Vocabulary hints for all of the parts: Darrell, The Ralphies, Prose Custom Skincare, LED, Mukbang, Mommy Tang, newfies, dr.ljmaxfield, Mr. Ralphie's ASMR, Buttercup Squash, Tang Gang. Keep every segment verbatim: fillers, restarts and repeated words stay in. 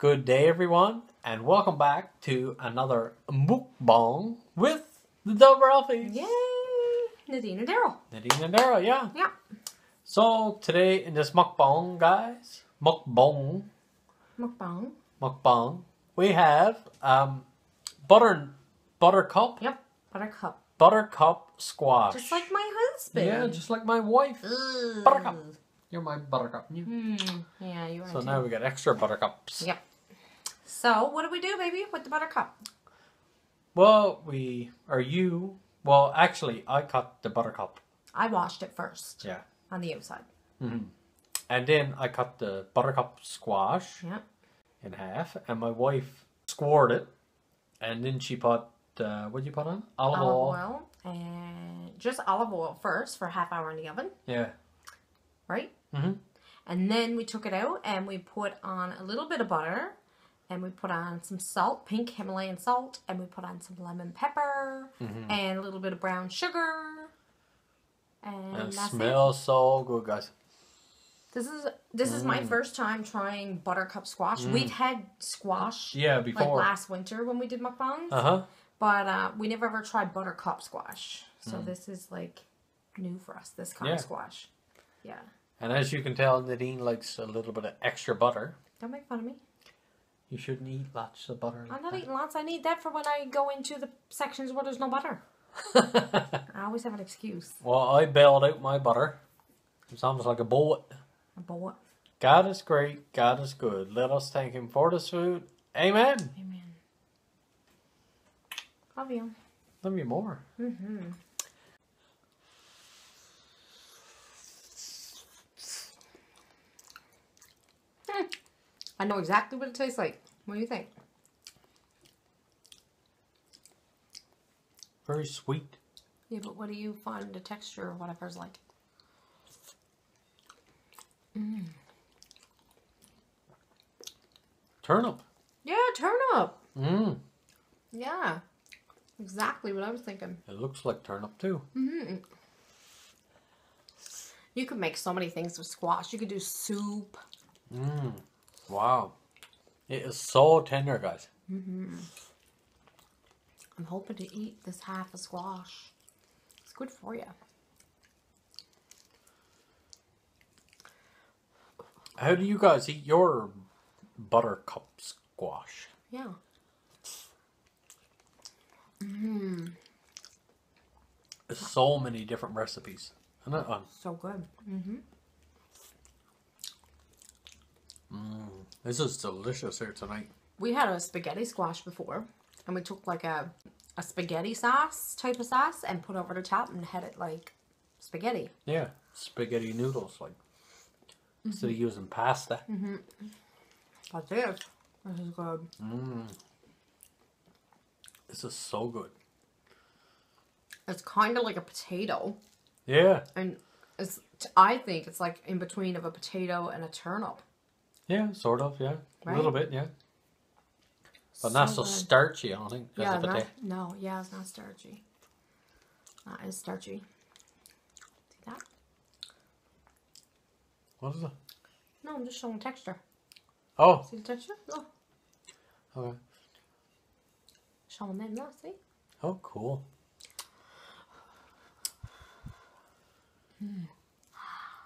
Good day everyone, and welcome back to another mukbang with the Ralphies. Yay! Nadine and Daryl. Nadine and Daryl, yeah. Yeah. So today in this mukbang, guys, mukbang, mukbang, mukbang, we have um, butter, buttercup. Yep, buttercup. Buttercup squash. Just like my husband. Yeah, just like my wife. Ugh. Buttercup. You're my buttercup. Mm, yeah, you are. So too. Now we got extra buttercups. Yep. So what do we do, baby, with the buttercup? Well, we are you. Well, actually, I cut the buttercup. I washed it first. Yeah. On the outside. Mm-hmm. And then I cut the buttercup squash. Yep. In half, and my wife squared it, and then she put uh, what did you put on? Olive, olive oil. oil. And just olive oil first for a half hour in the oven. Yeah. Right. Mm-hmm. And then we took it out and we put on a little bit of butter. And we put on some salt, pink Himalayan salt, and we put on some lemon pepper, mm-hmm. and a little bit of brown sugar. And, and that's smells it. So good, guys. This is this mm. is my first time trying buttercup squash. Mm. We'd had squash, yeah, before, like last winter when we did mukbangs, uh-huh. but uh, we never ever tried buttercup squash. So mm. this is like new for us. This kind yeah. of squash, yeah. And as you can tell, Nadine likes a little bit of extra butter. Don't make fun of me. You shouldn't eat lots of butter. Like I'm not that. eating lots. I need that for when I go into the sections where there's no butter. I always have an excuse. Well, I bailed out my butter. It's almost like a bullet. A bullet. God is great. God is good. Let us thank Him for this food. Amen. Amen. Love you. Love you more. Mm-hmm. I know exactly what it tastes like. What do you think? Very sweet. Yeah, but what do you find the texture or whatever is like? Mm. Turnip. Yeah, turnip. Mmm. Yeah. Exactly what I was thinking. It looks like turnip too. Mm-hmm. You could make so many things with squash. You could do soup. Mmm. Wow, it is so tender, guys. Mm-hmm. I'm hoping to eat this half a squash. It's good for you. How do you guys eat your buttercup squash? Yeah. Mm-hmm. There's so many different recipes. Isn't it fun? So good. Mm-hmm. Mmm, this is delicious here tonight. We had a spaghetti squash before, and we took like a, a spaghetti sauce, type of sauce, and put over the top and had it like spaghetti. Yeah, spaghetti noodles, like, mm-hmm. instead of using pasta. Mm-hmm. That's it. This is good. Mmm. This is so good. It's kind of like a potato. Yeah. And it's, I think it's like in between of a potato and a turnip. Yeah, sort of, yeah. Right? A little bit, yeah. But so not so good. Starchy, I don't think. Yeah, not, day. No, yeah, it's not starchy. Not as starchy. See that? What is it? No, I'm just showing texture. Oh. See the texture? No. Okay. Showing them now, see? Oh, cool. Mm.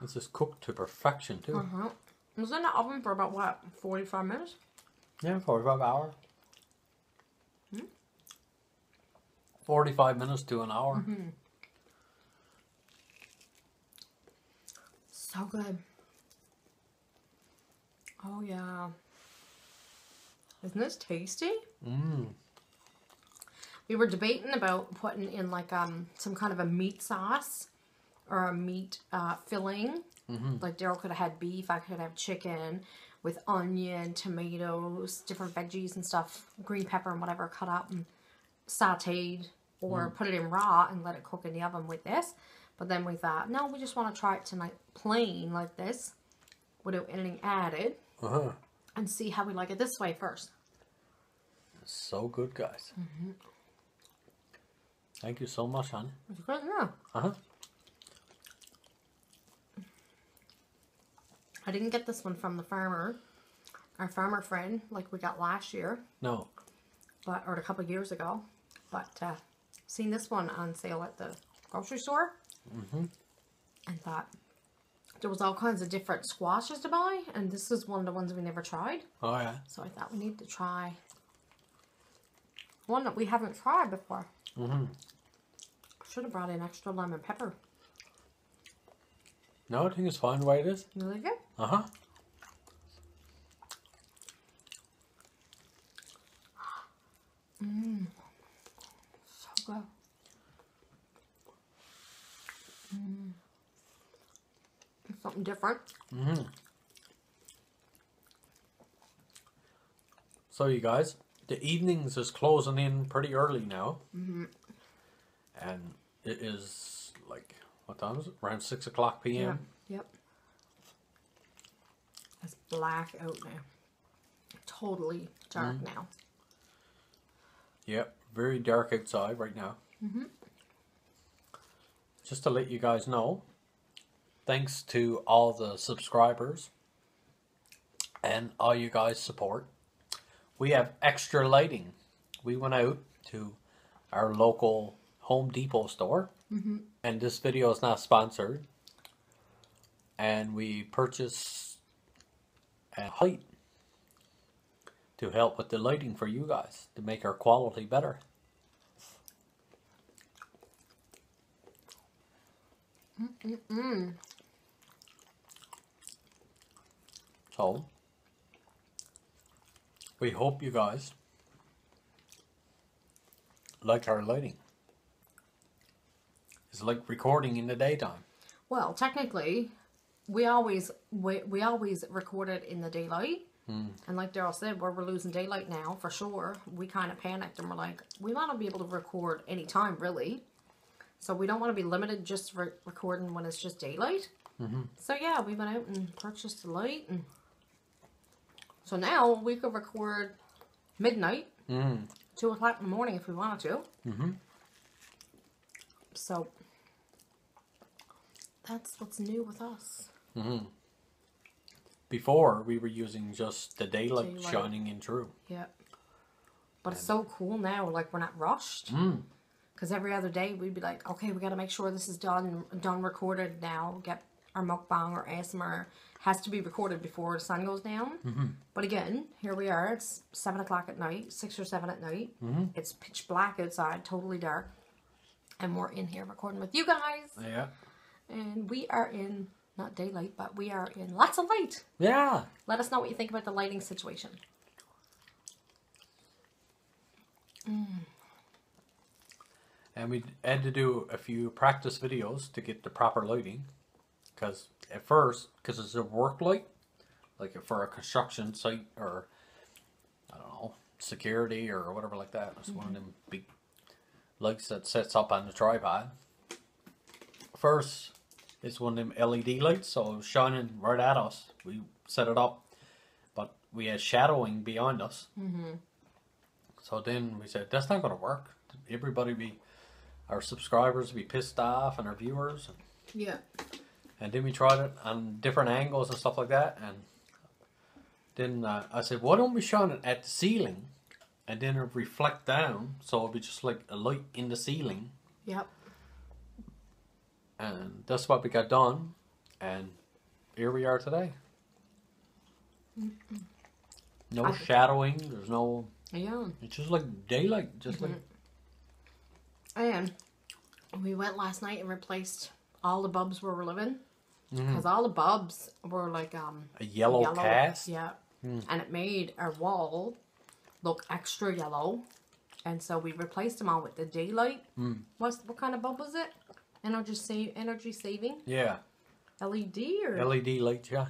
This is cooked to perfection, too. Uh-huh. It was in the oven for about, what, forty-five minutes? Yeah, forty-five hours. Hmm? forty-five minutes to an hour. Mm-hmm. So good. Oh, yeah. Isn't this tasty? Mmm. We were debating about putting in, like, um some kind of a meat sauce or a meat uh, filling. Mm-hmm. Like Daryl could have had beef, I could have chicken with onion, tomatoes, different veggies and stuff, green pepper and whatever cut up and sauteed, or mm. put it in raw and let it cook in the oven with this. But then we thought, no, we just want to try it tonight plain like this without anything added, uh-huh. and see how we like it this way first. It's so good, guys. Mm-hmm. Thank you so much, honey. It's good, yeah. Uh-huh. I didn't get this one from the farmer. our farmer friend like we got last year. No. But, or a couple of years ago. But uh, seen this one on sale at the grocery store. Mm-hmm. And thought there was all kinds of different squashes to buy. And this is one of the ones we never tried. Oh, yeah. So I thought we need to try one that we haven't tried before. Mm-hmm. Should have brought in extra lime and pepper. No, I think it's fine the way it is. You like it? Uh-huh. Mmm. So good. Mmm. Something different. Mm-hmm. So you guys, the evenings is closing in pretty early now. Mm-hmm. And it is like, what time is it? Around six o'clock P M Yeah. Yep. It's black out now. Totally dark mm-hmm. now. Yep. Very dark outside right now. Mm-hmm. Just to let you guys know, thanks to all the subscribers and all you guys support, we have extra lighting. We went out to our local Home Depot store. Mm-hmm. And this video is not sponsored. And we purchased a light to help with the lighting for you guys, to make our quality better. Mm-mm-mm. So, we hope you guys like our lighting. It's like recording in the daytime. Well, technically, we always we, we always recorded in the daylight. Mm. And like Daryl said, we're, we're losing daylight now, for sure. We kind of panicked and we're like, we want to be able to record any time, really. So we don't want to be limited just re recording when it's just daylight. Mm-hmm. So yeah, we went out and purchased a light. And so now we could record midnight, mm. two o'clock in the morning if we wanted to. Mm-hmm. So that's what's new with us. Mm-hmm. Before, we were using just the daylight, daylight. shining in through. Yep. But and it's so cool now, like we're not rushed. Mm. Because every other day we'd be like, okay, we got to make sure this is done, done recorded now. Get our mukbang or A S M R has to be recorded before the sun goes down. Mm-hmm. But again, here we are. It's seven o'clock at night, six or seven at night. Mm-hmm. It's pitch black outside, totally dark, and we're in here recording with you guys. Yeah. And we are in not daylight, but we are in lots of light. Yeah. Let us know what you think about the lighting situation. Mm. And we had to do a few practice videos to get the proper lighting. Because at first, because it's a work light, like for a construction site or, I don't know, security or whatever like that. It's mm-hmm. one of them big lights that sets up on the tripod. First, it's one of them L E D lights, so it was shining right at us. We set it up, but we had shadowing behind us. Mm-hmm. So then we said, that's not going to work. Everybody be... Our subscribers would be pissed off and our viewers. And, yeah. And then we tried it on different angles and stuff like that. And then uh, I said, why don't we shine it at the ceiling and then it'll reflect down. So it'll be just like a light in the ceiling. Yep. And that's what we got done. And here we are today. Mm-mm. No I shadowing. There's no... Yeah. It's just like daylight. Just mm-hmm. like... And we went last night and replaced all the bulbs where we're living. Because mm. all the bulbs were like... um A yellow, yellow. cast? Yeah. Mm. And it made our wall look extra yellow. And so we replaced them all with the daylight. Mm. What's, what kind of bulb was it? Energy, save, energy saving? Yeah. L E D or? L E D light, yeah.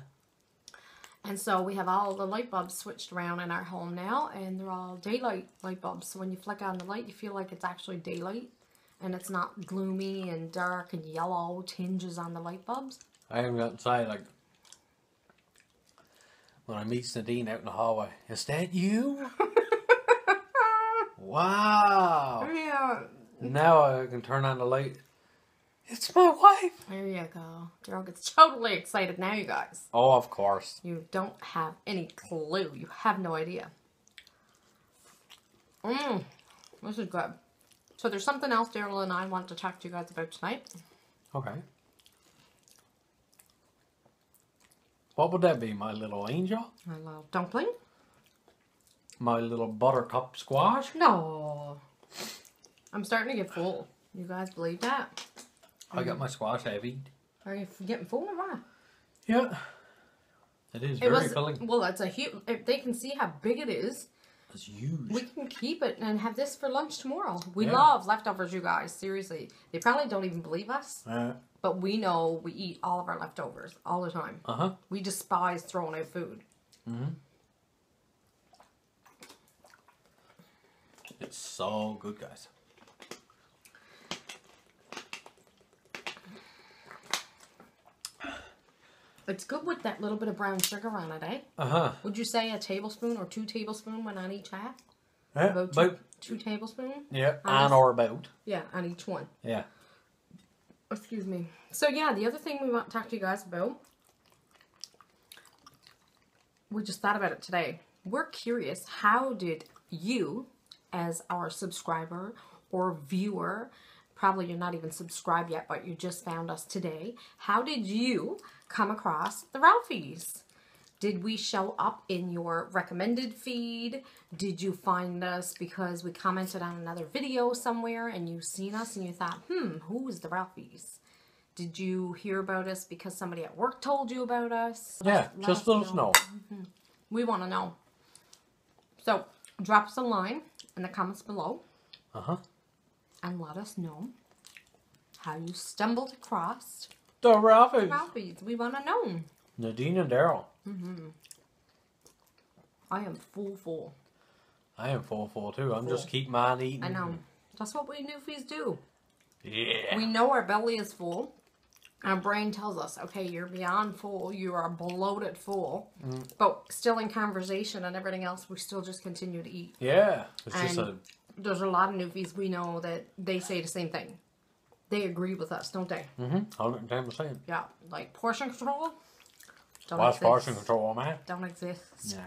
And so we have all the light bulbs switched around in our home now, and they're all daylight light bulbs. So when you flick on the light, you feel like it's actually daylight, and it's not gloomy and dark and yellow tinges on the light bulbs. I haven't got inside, like, when I meet Nadine out in the hallway, is that you? Wow. Yeah. Now I can turn on the light, It's my wife. There you go. Daryl gets totally excited now, you guys. Oh, of course. You don't have any clue. You have no idea. Mmm. This is good. So there's something else Daryl and I want to talk to you guys about tonight. Okay. What would that be? My little angel? My little dumpling? My little buttercup squash? No. I'm starting to get full. You guys believe that? I got my squash heavy. Are you getting full or what? Yeah. It is very it was, filling. Well, that's a huge... If they can see how big it is... It's huge. We can keep it and have this for lunch tomorrow. We yeah. love leftovers, you guys. Seriously. They probably don't even believe us. Uh, but we know we eat all of our leftovers all the time. Uh-huh. We despise throwing out food. Mm-hmm. It's so good, guys. It's good with that little bit of brown sugar on it, eh? Uh-huh. Would you say a tablespoon or two tablespoons when on each half? Yeah, about two, about two tablespoons? Yeah, on, on or about. Yeah, on each one. Yeah. Excuse me. So, yeah, the other thing we want to talk to you guys about, we just thought about it today. We're curious, how did you, as our subscriber or viewer, probably you're not even subscribed yet, but you just found us today. How did you come across the Ralphies? Did we show up in your recommended feed? Did you find us because we commented on another video somewhere and you've seen us and you thought, hmm, who's the Ralphies? Did you hear about us because somebody at work told you about us? Yeah, let, just let us know. know. Mm-hmm. We want to know. So, drop us a line in the comments below. Uh-huh. And let us know how you stumbled across the Ralphies. The Ralphies. We want to know. Nadine and Daryl. Mm-hmm. I am full full. I am full full too. Full. I'm just keep mine eating. I know. That's what we newfies do. Yeah. We know our belly is full. Our brain tells us, okay, you're beyond full. You are bloated full. Mm. But still in conversation and everything else, we still just continue to eat. Yeah. It's and just a... There's a lot of newbies we know that they say the same thing. They agree with us, don't they? Mm-hmm. one hundred ten percent. Yeah. Like portion control? Don't What's exist. portion control, man? Don't exist. Yeah.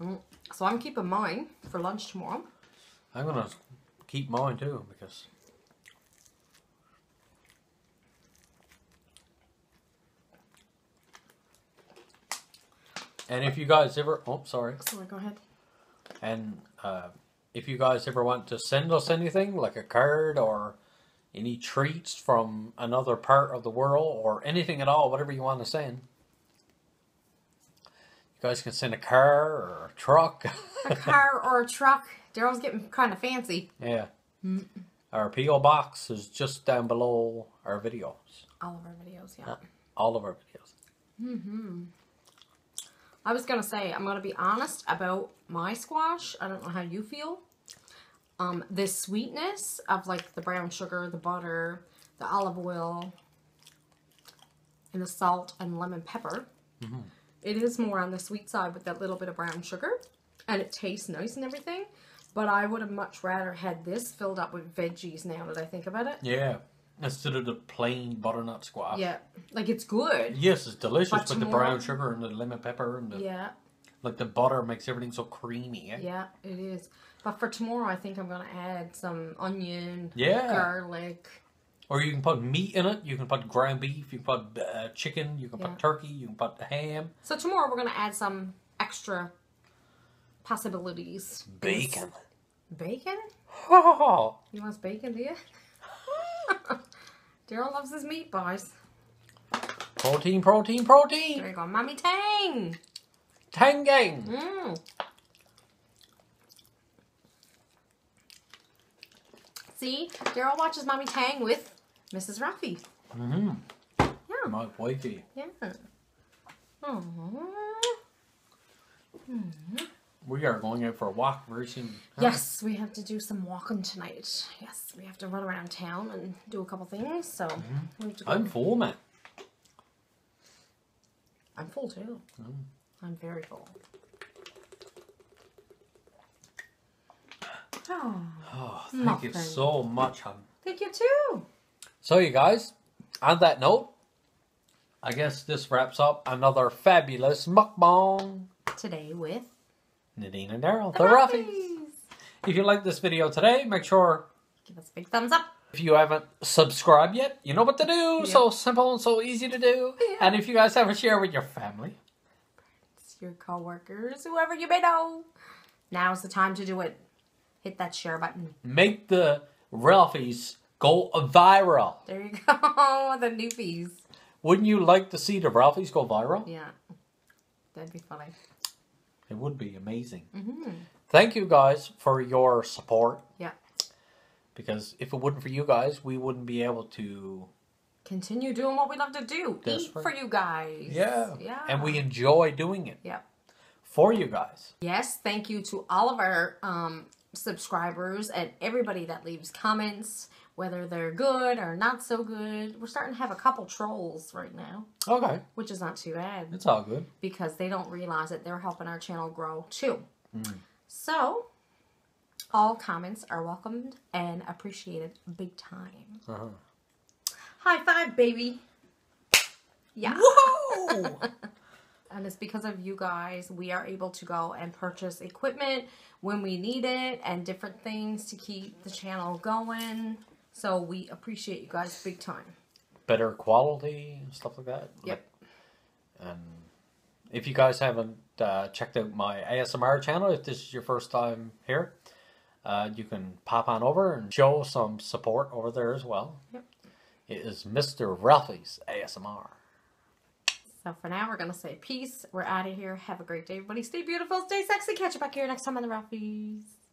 Mm. So I'm keeping mine for lunch tomorrow. I'm going to keep mine too because... And if you guys ever... Oh, sorry. Sorry, go ahead. And... Uh, If you guys ever want to send us anything, like a card or any treats from another part of the world or anything at all, whatever you want to send. You guys can send a car or a truck. A car or a truck. Daryl's getting kind of fancy. Yeah. Mm. Our P O box is just down below our videos. All of our videos, yeah. Uh, all of our videos. Mm-hmm. I was going to say, I'm going to be honest about my squash. I don't know how you feel. Um, this sweetness of like the brown sugar, the butter, the olive oil, and the salt and lemon pepper. Mm-hmm. It is more on the sweet side with that little bit of brown sugar. And it tastes nice and everything. But I would have much rather had this filled up with veggies now that I think about it. Yeah. Instead of the plain butternut squash. Yeah. Like, it's good. Yes, it's delicious, but, but the brown sugar and the lemon pepper and the... Yeah. Like, the butter makes everything so creamy, eh? Yeah, it is. But for tomorrow, I think I'm going to add some onion, yeah. garlic. Or you can put meat in it. You can put ground beef. You can put uh, chicken. You can yeah. put turkey. You can put ham. So tomorrow, we're going to add some extra possibilities. Bacon. Bacon? Oh! You want bacon, do you? Daryl loves his meat, boys. Protein, protein, protein. There you go. Mommy Tang. Tang Gang. Mm. See? Daryl watches Mommy Tang with Missus Ralphie. Mm-hmm. Yeah. My wifey. Yeah. Aww. Mm-hmm. We are going out for a walk very soon. Huh? Yes, we have to do some walking tonight. Yes, we have to run around town and do a couple things. So mm-hmm. we have to go. I'm full, man. I'm full too. Mm. I'm very full. Oh, oh thank nothing. you so much, hon. Thank you too. So you guys, on that note, I guess this wraps up another fabulous mukbang. Today with Nadine and Daryl, the, the Ralphies. If you liked this video today, make sure give us a big thumbs up. If you haven't subscribed yet, you know what to do. Yeah. So simple and so easy to do. Yeah. And if you guys haven't shared with your family, friends, your coworkers, whoever you may know, now's the time to do it. Hit that share button. Make the Ralphies go viral. There you go. The newbies. Wouldn't you like to see the Ralphies go viral? Yeah. That'd be funny. It would be amazing. Mm-hmm. Thank you guys for your support. Yeah. Because if it wasn't for you guys, we wouldn't be able to continue doing what we love to do. That's Eat right. for you guys. Yeah. Yeah. And we enjoy doing it. Yeah. For you guys. Yes. Thank you to all of our um, subscribers and everybody that leaves comments, whether they're good or not so good. We're starting to have a couple trolls right now. Okay. Which is not too bad. It's all good. Because they don't realize that they're helping our channel grow too. Mm. So, all comments are welcomed and appreciated big time. Uh-huh. High five, baby. Yeah. Whoa! And it's because of you guys, we are able to go and purchase equipment when we need it and different things to keep the channel going. So we appreciate you guys big time. Better quality and stuff like that. Yep. Like, and if you guys haven't uh, checked out my A S M R channel, if this is your first time here, uh, you can pop on over and show some support over there as well. Yep. It is Mister Ralphie's A S M R. So for now, we're going to say peace. We're out of here. Have a great day, everybody. Stay beautiful. Stay sexy. Catch you back here next time on The Ralphies.